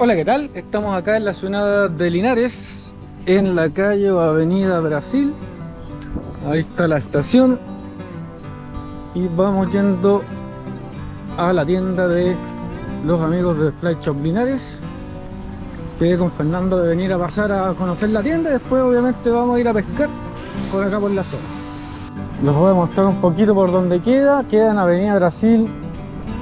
Hola, ¿qué tal? Estamos acá en la ciudad de Linares, en la calle o avenida Brasil. Ahí está la estación. Y vamos yendo a la tienda de los amigos de Fly Shop Linares. Quedé con Fernando de venir a pasar a conocer la tienda y después obviamente vamos a ir a pescar por acá por la zona. Los voy a mostrar un poquito por donde queda. Queda en avenida Brasil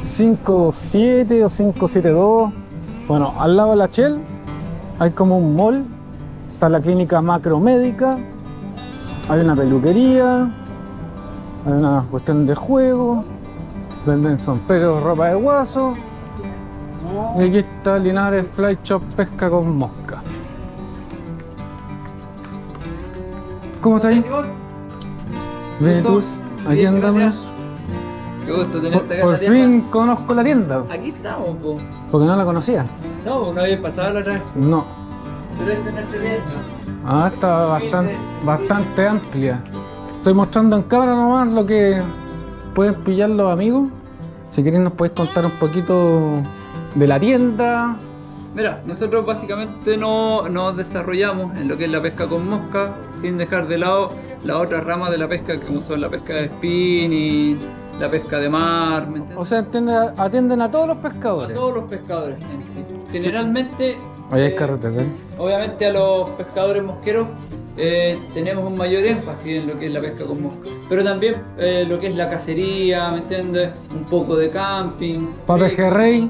527 o 572. Bueno, al lado de la Shell hay como un mall, está la clínica macromédica, hay una peluquería, hay una cuestión de juego, venden sombreros, ropa de guaso, y aquí está Linares Fly Shop Pesca con Mosca. ¿Cómo estáis? Bien, tú, aquí andamos. Qué gusto tenerte acá. Por fin conozco la tienda. Aquí estamos, po. Porque no la conocía. No, porque no había pasado la otra vez. No. Pero esta no tenía. Ah, está bastante amplia. Estoy mostrando en cámara nomás lo que pueden pillar los amigos. Si queréis nos podéis contar un poquito de la tienda. Mira, nosotros básicamente nos desarrollamos en lo que es la pesca con mosca, sin dejar de lado las otras ramas de la pesca, como son la pesca de spinning, la pesca de mar, ¿me entiendes? O sea, atienden a todos los pescadores. A todos los pescadores en sí. Generalmente... Ahí hay carretera. Obviamente a los pescadores mosqueros tenemos un mayor énfasis en lo que es la pesca con mosca. Pero también lo que es la cacería, ¿me entiendes? Un poco de camping. Para pejerrey.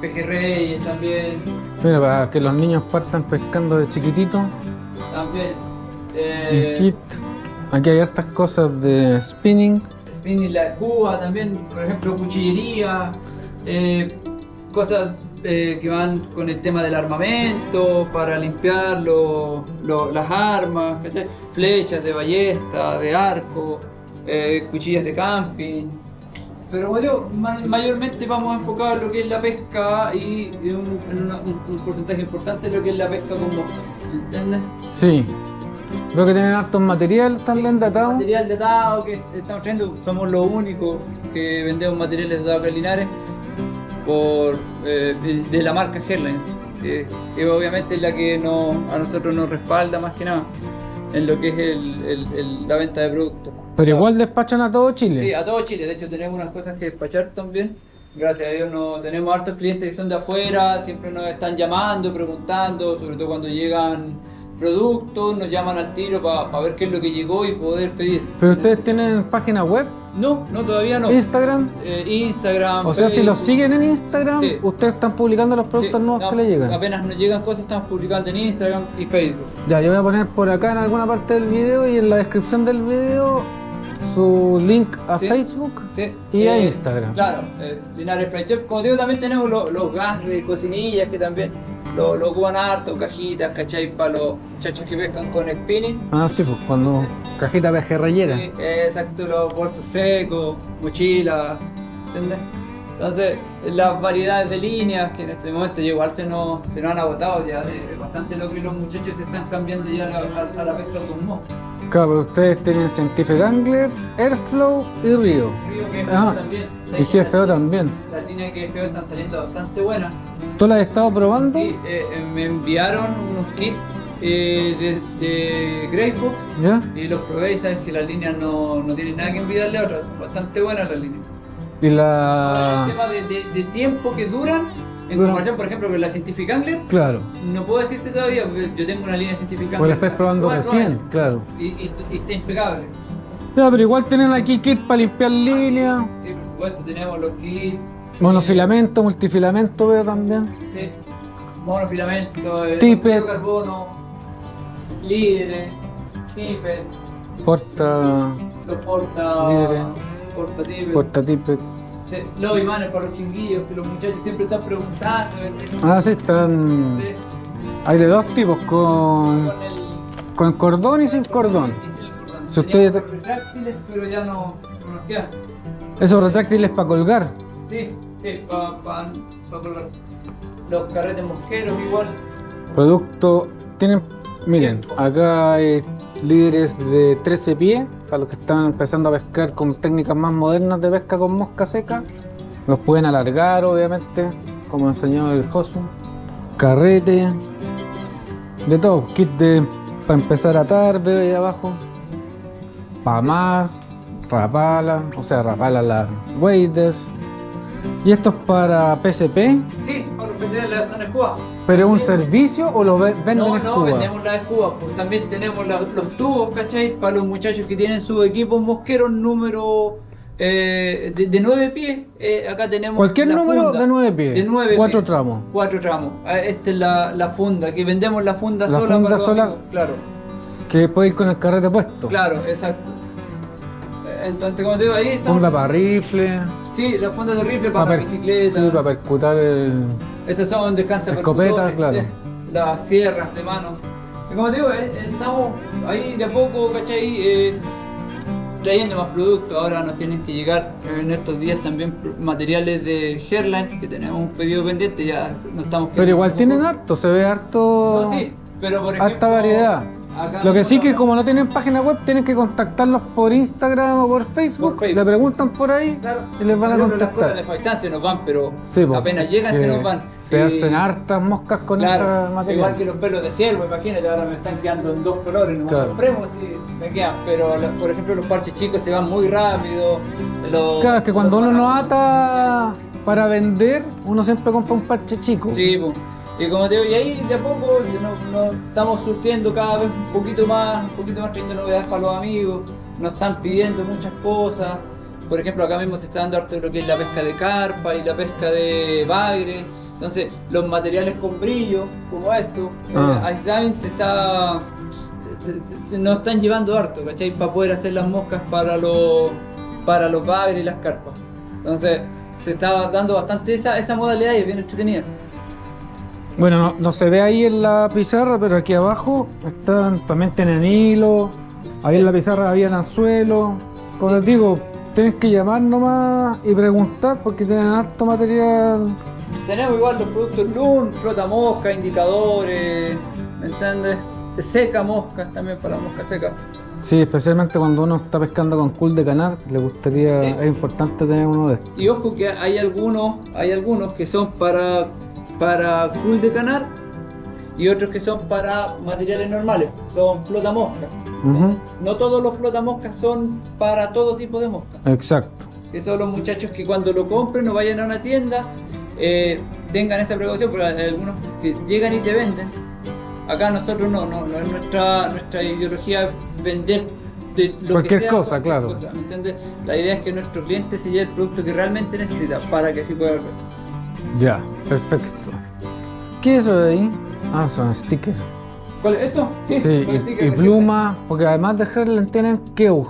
Pejerrey también. Mira, para que los niños partan pescando de chiquititos. También. Kit. Aquí hay hartas cosas de spinning. La Cuba también, por ejemplo, cuchillería, cosas que van con el tema del armamento, para limpiar las armas, ¿cachai? Flechas de ballesta, de arco, cuchillas de camping. Pero bueno, mayormente vamos a enfocar lo que es la pesca y un porcentaje importante de lo que es la pesca con mosca, ¿entiendes? Sí. Veo que tienen hartos materiales también datados. Material datado que estamos trayendo, somos los únicos que vendemos materiales datados acá en Linares de la marca Herline, que obviamente es la que a nosotros nos respalda más que nada en lo que es la venta de productos. Pero igual despachan a todo Chile. Sí, a todo Chile, de hecho tenemos unas cosas que despachar también. Gracias a Dios tenemos hartos clientes que son de afuera, siempre nos están llamando, preguntando, sobre todo cuando llegan productos, nos llaman al tiro para ver qué es lo que llegó y poder pedir. ¿Pero ustedes tienen página web? No, todavía no. ¿Instagram? Instagram. O sea, Facebook. Si los siguen en Instagram, sí. Ustedes están publicando los productos nuevos que les llegan. Apenas nos llegan cosas, están publicando en Instagram y Facebook. Ya, yo voy a poner por acá en alguna parte del video y en la descripción del video su link a Facebook y a Instagram. Claro, Linares Fly Shop. Como digo, también tenemos los gas de cocinillas que también lo ocupan harto, cajitas, ¿cachai? Para los muchachos que pescan con spinning. Ah, sí, pues cuando cajita pejerreyera. Sí, exacto, los bolsos secos, mochilas, ¿entendés? Entonces, las variedades de líneas que en este momento igual se nos han agotado ya, bastante lo que los muchachos se están cambiando ya a la pesca con mosca. Claro, ustedes tienen Scientific Anglers, Airflow y Río. Río que también. Y GFO también. Las líneas de GFO están saliendo bastante buenas. ¿Tú las has estado probando? Sí, me enviaron unos kits de Greyfox. ¿Ya? Y los probé y sabes que las líneas no tienen nada que enviarle a otras. Son bastante buenas las líneas. Y el tema de tiempo que duran, en comparación, por ejemplo, con la Scientific Angler. Claro. No puedo decirte todavía, porque yo tengo una línea Scientific Angler. Pues la estás probando recién, claro. Y está impecable. Ya, pero igual tienen aquí kit para limpiar líneas. Sí, por supuesto, tenemos los kits. Monofilamento, multifilamento veo también. Sí, monofilamento, tippet, carbono, líderes, tippet, porta tippet. Sí, los imanes para los chinguillos que los muchachos siempre están preguntando. Ah, sí, están. Sí. Hay de dos tipos, con cordón y sin cordón. Si ustedes retráctiles, pero ya no nos quedan. Esos retráctiles para colgar. Sí, para colgar. Los carretes mosqueros igual. Producto, tienen, miren, acá hay líderes de 13 pies, para los que están empezando a pescar con técnicas más modernas de pesca con mosca seca. Los pueden alargar, obviamente, como enseñó el Josu. carrete, de todo, kit para empezar a atar, veo ahí abajo, para amar, rapala, o sea, rapala las waders. ¿Y esto es para PCP? Sí, para los PCP de la zona escuba. ¿Pero es un servicio o lo venden escuba? No, no, vendemos las escubas, porque también tenemos los tubos, ¿cachai? Para los muchachos que tienen sus equipos mosqueros número de 9 pies, acá tenemos cualquier número funda, de 9 pies, 4 tramos. 4 tramos, esta es la funda, que vendemos la funda sola. La funda sola, amigos, claro. Que puede ir con el carrete puesto. Claro, exacto. Entonces, como te digo, ahí está. Funda para rifle. Sí, las fundas de rifle para la bicicleta. Sí, para percutar el... Estas son descansa percutor, claro. ¿Sí? Las sierras de mano. Y como te digo, estamos ahí de a poco, ¿cachai? Trayendo más productos. Ahora nos tienen que llegar en estos días también materiales de Hairline, que tenemos un pedido pendiente, ya nos estamos... Pero igual tienen poco. Harto, se ve harto... No, sí, pero por ejemplo... Harta variedad. Lo que sí que como no tienen página web, tienen que contactarlos por Instagram o por Facebook, le preguntan por ahí, claro, y les van a contactar. Las cosas se nos van, pero sí, apenas llegan se nos van. Se hacen hartas moscas con, claro, esa materia. Igual que los pelos de ciervo, imagínate, ahora me están quedando en 2 colores, no, claro, compremos y me quedan. Pero por ejemplo los parches chicos se van muy rápido. Claro, es que cuando uno no ata para vender, uno siempre compra un parche chico. Sí, pues. Y como te digo, y ahí de a poco nos estamos surtiendo cada vez un poquito más, trayendo novedades para los amigos. Nos están pidiendo muchas cosas. Por ejemplo, acá mismo se está dando harto lo que es la pesca de carpa y la pesca de bagre. Entonces, los materiales con brillo, como esto, Ice Diving nos están llevando harto, ¿cachai? Para poder hacer las moscas para los bagres y las carpas. Entonces, se está dando bastante esa modalidad y es bien entretenida. Bueno, no se ve ahí en la pizarra, pero aquí abajo también tienen hilo. Ahí en la pizarra había anzuelos. Como les digo, tienes que llamar nomás y preguntar porque tienen harto material. Tenemos igual los productos LUN, flota mosca, indicadores, ¿me entiendes? Seca moscas también, para mosca seca. Sí, especialmente cuando uno está pescando con cul de canal, le gustaría, es importante tener uno de estos. Y ojo que hay algunos que son para cul de canar y otros que son para materiales normales, son flotamoscas. No todos los flotamoscas son para todo tipo de mosca. Exacto. Que son los muchachos que cuando lo compren, no vayan a una tienda, tengan esa precaución, porque hay algunos que llegan y te venden. Acá nosotros no es nuestra ideología vender de lo cualquier que sea, cosa, claro. Cosa, ¿me entiendes? La idea es que nuestro cliente se lleve el producto que realmente necesita para que así pueda ver. Ya, perfecto. ¿Qué es eso de ahí? Ah, son stickers. ¿Cuál es esto? Sí, y plumas, porque además de Hairline tienen Keuch.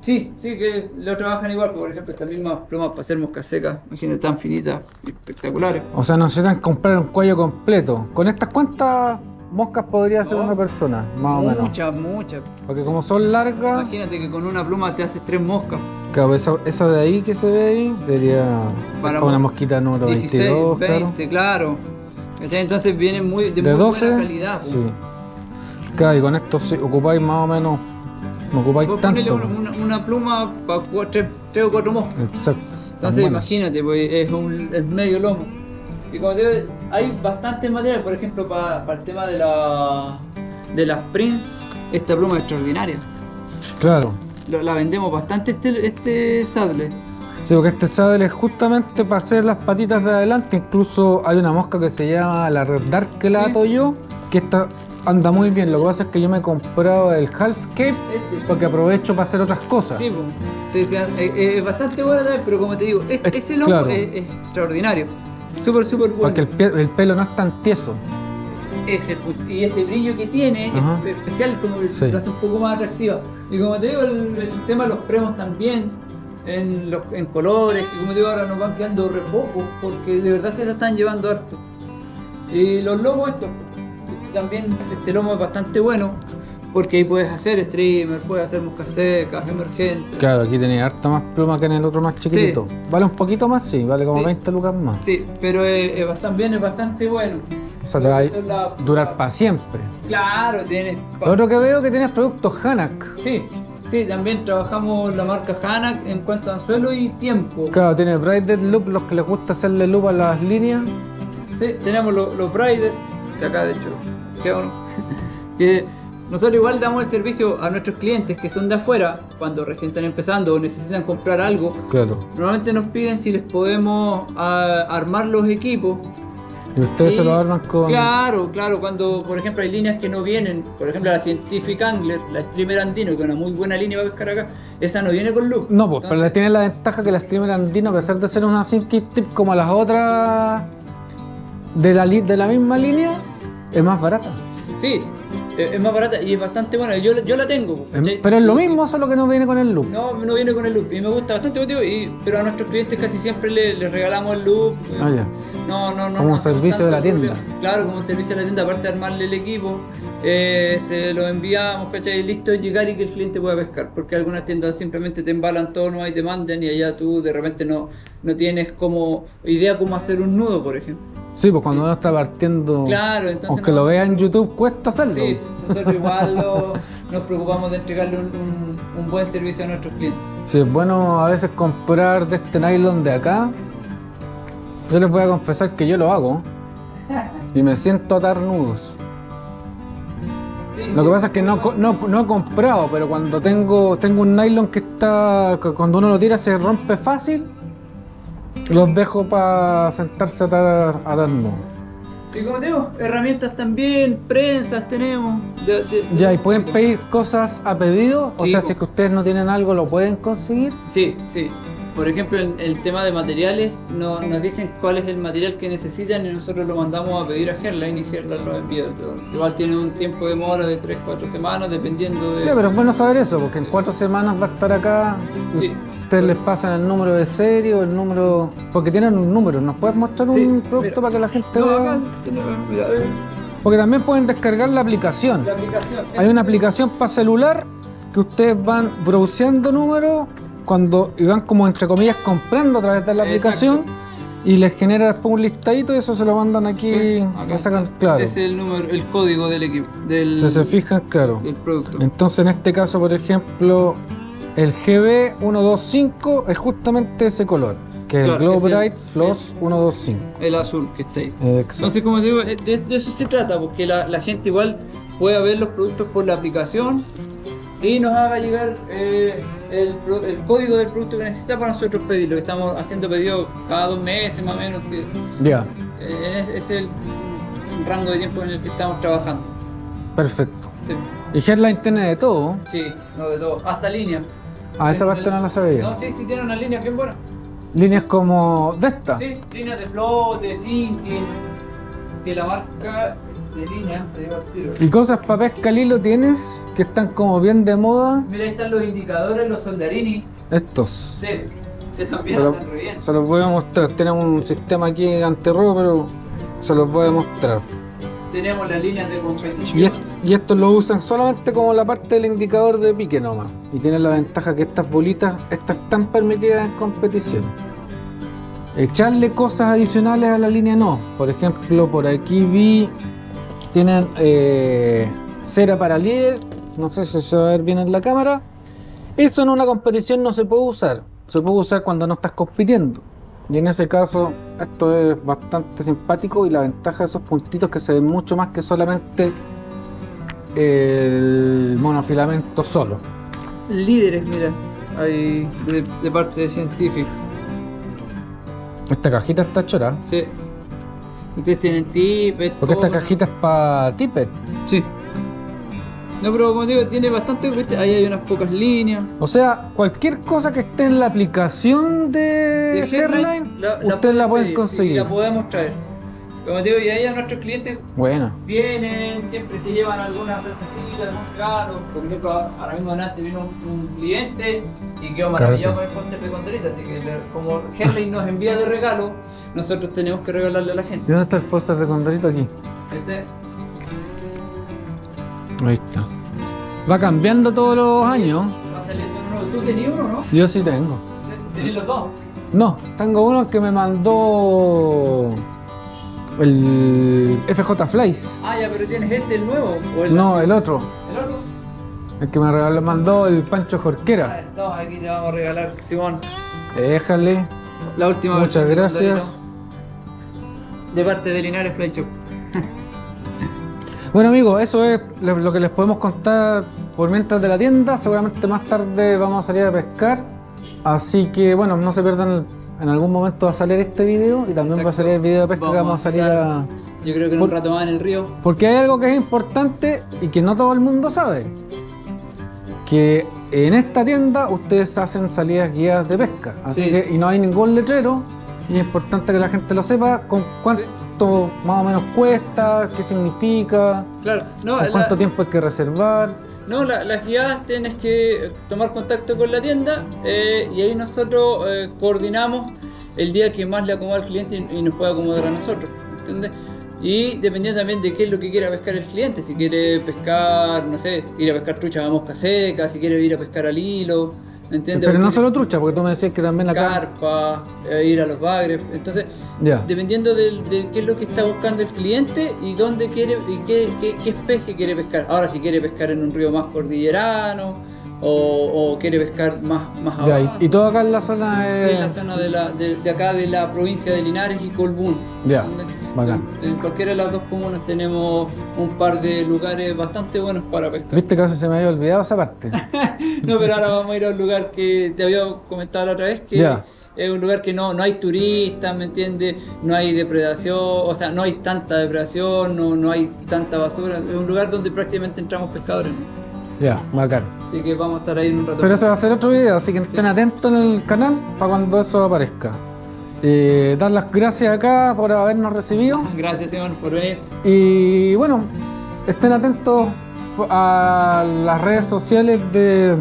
Sí, que lo trabajan igual, por ejemplo, estas mismas plumas para hacer moscas secas, imagínate, tan finitas, espectaculares. O sea, no necesitan comprar un cuello completo. ¿Con estas cuántas moscas podría hacer una persona, más o menos? Muchas. Porque como son largas... Imagínate que con una pluma te haces 3 moscas. Claro, esa de ahí que se ve ahí, debería para una mosquita número 16, 22, 20, claro. Entonces viene de muy 12, buena calidad. Sí. Claro, y con esto sí, ocupáis más o menos, no ocupáis tanto. Una pluma para 3 o 4 moscas. Exacto. Entonces imagínate, pues, es medio lomo. Y como te digo, hay bastante material, por ejemplo, para el tema de las prints, esta pluma es extraordinaria. Claro. La vendemos bastante este saddle. Sí, porque este saddle es justamente para hacer las patitas de adelante. Incluso hay una mosca que se llama la Red Dark que la ato yo, que esta anda muy bien. Lo que pasa es que yo me he comprado el Half Cape porque aprovecho para hacer otras cosas. Sí, pues. Sí, es bastante buena también, pero como te digo, ese lomo, claro, es extraordinario. Súper bueno. Porque el pelo no es tan tieso. Y ese brillo que tiene, es especial, como lo hace un poco más atractiva. Y como te digo, el tema de los premos también, en colores, que como te digo, ahora nos van quedando re pocos, porque de verdad se lo están llevando harto. Y los lomos estos, también este lomo es bastante bueno, porque ahí puedes hacer streamer, puedes hacer moscas secas, emergentes. Claro, aquí tenés harta más pluma que en el otro más chiquitito. Sí. Vale un poquito más, sí, vale como 20 lucas más. Sí, pero es bastante bueno. O sea, te va a durar para siempre. Claro, tienes... Lo otro que veo es que tienes productos Hanak. Sí, también trabajamos la marca Hanak en cuanto a anzuelo y tiempo. Claro, tiene Braided Loop, los que les gusta hacerle loop a las líneas. Sí, tenemos los riders, que acá de hecho queda uno. Que nosotros igual damos el servicio a nuestros clientes que son de afuera, cuando recién están empezando o necesitan comprar algo. Claro. Normalmente nos piden si les podemos armar los equipos. Y ustedes se lo arman con... Claro, cuando por ejemplo hay líneas que no vienen, por ejemplo la Scientific Angler, la Streamer Andino, que es una muy buena línea para pescar acá, esa no viene con loop. No, pues, entonces... pero tiene la ventaja que la Streamer Andino, a pesar de ser una sinking tip como las otras de la misma línea, es más barata. Sí, es más barata y es bastante buena, yo la tengo. ¿Cachai? Pero es lo mismo, solo que no viene con el loop. No viene con el loop y me gusta bastante, pero a nuestros clientes casi siempre les regalamos el loop. Como un servicio de la tienda. Claro, como un servicio de la tienda, aparte de armarle el equipo, se lo enviamos, ¿cachai? Listo de llegar y que el cliente pueda pescar, porque algunas tiendas simplemente te embalan todo nomás y te mandan y allá tú de repente no tienes como idea cómo hacer un nudo, por ejemplo. Sí, pues cuando uno está partiendo, claro, entonces aunque lo vea en YouTube, cuesta hacerlo. Sí, nosotros igual nos preocupamos de entregarle un buen servicio a nuestros clientes. Sí, es bueno a veces comprar de este nylon de acá. Yo les voy a confesar que yo lo hago y me siento atar nudos. Sí, lo que pasa es que no he comprado, pero cuando tengo un nylon que cuando uno lo tira se rompe fácil. Los dejo para sentarse a atar nudos. Y como te digo, herramientas también, prensas tenemos. Ya, y pueden pedir cosas a pedido, sí, o sea, si es que ustedes no tienen algo, ¿lo pueden conseguir? Sí. Por ejemplo, en el tema de materiales, nos dicen cuál es el material que necesitan y nosotros lo mandamos a pedir a Hairline y Hairline lo envía. Igual tiene un tiempo de demora de 3-4 semanas, dependiendo de... Sí, pero es bueno saber eso, porque en 4 semanas va a estar acá, sí. Ustedes les pasan el número de serie o el número... Porque tienen un número, ¿nos puedes mostrar un producto para que la gente vea? Porque también pueden descargar la aplicación. Hay una aplicación para celular que ustedes van browseando números, y van como entre comillas comprando a través de la aplicación. Y les genera después un listadito y eso se lo mandan aquí, lo sacan, claro. Ese es el número, el código del equipo, se fijan, claro, del producto. Entonces en este caso, por ejemplo, el GB125 es justamente ese color, que es el Glow Bright Floss 125. El azul que está ahí. Entonces, como te digo, de eso se trata, porque la gente igual puede ver los productos por la aplicación y nos haga llegar el código del producto que necesita para nosotros pedirlo. Estamos haciendo pedidos cada 2 meses más o menos. Ya. Es el rango de tiempo en el que estamos trabajando. Perfecto. Sí. ¿Y Hairline tiene de todo? Sí, de todo. Hasta líneas. Esa parte no la sabía. No, sí, tiene unas líneas bien buenas. ¿Líneas como de esta? Sí, líneas de float, de sinking, que la marca... de línea, te lleva el tiro. ¿Y cosas para pesca al hilo tienes? Que están como bien de moda. Mira, ahí están los indicadores, los soldarini. Estos. Sí, esos bien están re bien. Se los voy a mostrar. Tenemos un sistema aquí antirrobo, pero se los voy a mostrar. Tenemos las líneas de competición. Y estos lo usan solamente como la parte del indicador de pique nomás. Y tienen la ventaja que estas bolitas, están permitidas en competición. Echarle cosas adicionales a la línea no. Por ejemplo, por aquí vi... Tienen cera para líder, no sé si se va a ver bien en la cámara. Eso en una competición no se puede usar, se puede usar cuando no estás compitiendo. Y en ese caso esto es bastante simpático y la ventaja de esos puntitos que se ven mucho más que solamente el monofilamento solo. Líderes, mira, hay de parte de Scientific. Esta cajita está chora. Sí. Ustedes tienen tippet. Porque esta cajita es para tippet. Sí. No, pero como digo, tiene bastante. ¿Viste? Ahí hay unas pocas líneas. O sea, cualquier cosa que esté en la aplicación de Hairline, ustedes la pueden conseguir. Sí, la podemos traer. Como digo, y ahí a nuestros clientes vienen, siempre se llevan algunas sorpresitas, algunos regalos. Por ejemplo, ahora mismo antes vino un cliente y quedó maravillado con el póster de Condorita. Así que como Hairline nos envía de regalo, nosotros tenemos que regalarle a la gente. ¿Y dónde está el póster de Condorito aquí? Ahí está. Va cambiando todos los años. Va saliendo uno. ¿Tú tenías uno, no? Yo sí tengo. ¿Tenés los dos? No, tengo uno que me mandó el FJ Flies. Ah, ya, pero tienes el nuevo. ¿O el otro? ¿El otro? El que me mandó el Pancho Jorquera. No, aquí te vamos a regalar, Simón. Déjale. La última vez. Muchas gracias. de parte de Linares Fly Shop. Bueno amigos, eso es lo que les podemos contar por mientras de la tienda. Seguramente más tarde vamos a salir a pescar, así que bueno, no se pierdan en algún momento va a salir este video y también va a salir el video de pesca que vamos a salir a... Yo creo que en un rato más en el río. Porque hay algo que es importante y que no todo el mundo sabe. Que en esta tienda ustedes hacen salidas guiadas de pesca. Así que, y no hay ningún letrero. Y es importante que la gente lo sepa con cuánto más o menos cuesta, qué significa, cuánto tiempo hay que reservar. No, las guiadas tienes que tomar contacto con la tienda y ahí nosotros coordinamos el día que más le acomoda al cliente y nos puede acomodar a nosotros, ¿entiendes? Y dependiendo también de qué es lo que quiera pescar el cliente, si quiere pescar, no sé, ir a pescar trucha a mosca seca, si quiere ir a pescar al hilo, ¿entiendes? Pero no solo trucha, porque tú me decías que también la carpa, ir a los bagres, entonces dependiendo de qué es lo que está buscando el cliente y dónde quiere y qué especie quiere pescar. Ahora, si quiere pescar en un río más cordillerano o quiere pescar más abajo. Y todo acá en la zona de... Sí, en la zona de acá de la provincia de Linares y Colbún. En cualquiera de las dos comunas tenemos un par de lugares bastante buenos para pescar. Viste que a veces se me había olvidado esa parte. No, pero ahora vamos a ir a un lugar que te había comentado la otra vez, que es un lugar que no hay turistas, ¿me entiendes? No hay depredación, o sea, no hay tanta depredación, no hay tanta basura. Es un lugar donde prácticamente entramos pescadores. Bacán. Así que vamos a estar ahí en un rato. Pero eso va a ser otro video, así que estén atentos en el canal para cuando eso aparezca. Dar las gracias acá por habernos recibido. Gracias, Simón, por venir. Y bueno, estén atentos a las redes sociales de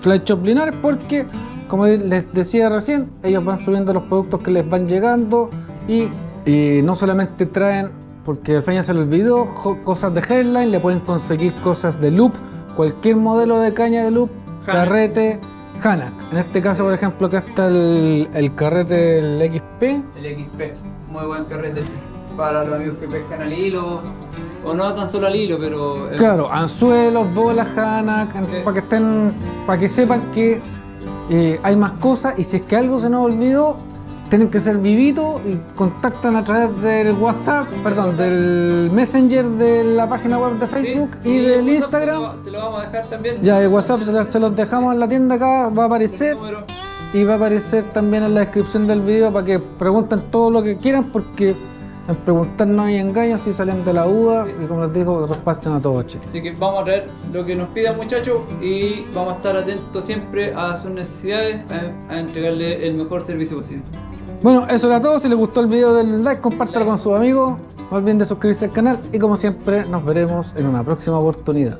Fly Shop Linares porque, como les decía recién, ellos van subiendo los productos que les van llegando y no solamente traen, porque al fin ya se les olvidó, cosas de headline, le pueden conseguir cosas de loop. Cualquier modelo de caña de loop, carrete, Hanak. En este caso, por ejemplo, acá está el carrete, el XP. El XP, muy buen carrete para los amigos que pescan al hilo, o no tan solo al hilo, pero... Claro, anzuelos, bolas, Hanak, para que sepan que hay más cosas y si es que algo se nos olvidó, tienen que ser vivitos y contactan a través del WhatsApp, del Messenger de la página web de Facebook y del Instagram. Te lo vamos a dejar también. Ya, el WhatsApp se los dejamos en la tienda acá, va a aparecer. Y va a aparecer también en la descripción del video para que pregunten todo lo que quieran, porque en preguntar no hay engaños, si salen de la duda y como les digo, los pasan a todos chicos. Así que vamos a traer lo que nos pidan muchachos y vamos a estar atentos siempre a sus necesidades, a entregarle el mejor servicio posible. Bueno, eso era todo. Si les gustó el video, denle un like, compártelo con sus amigos. No olviden de suscribirse al canal y como siempre nos veremos en una próxima oportunidad.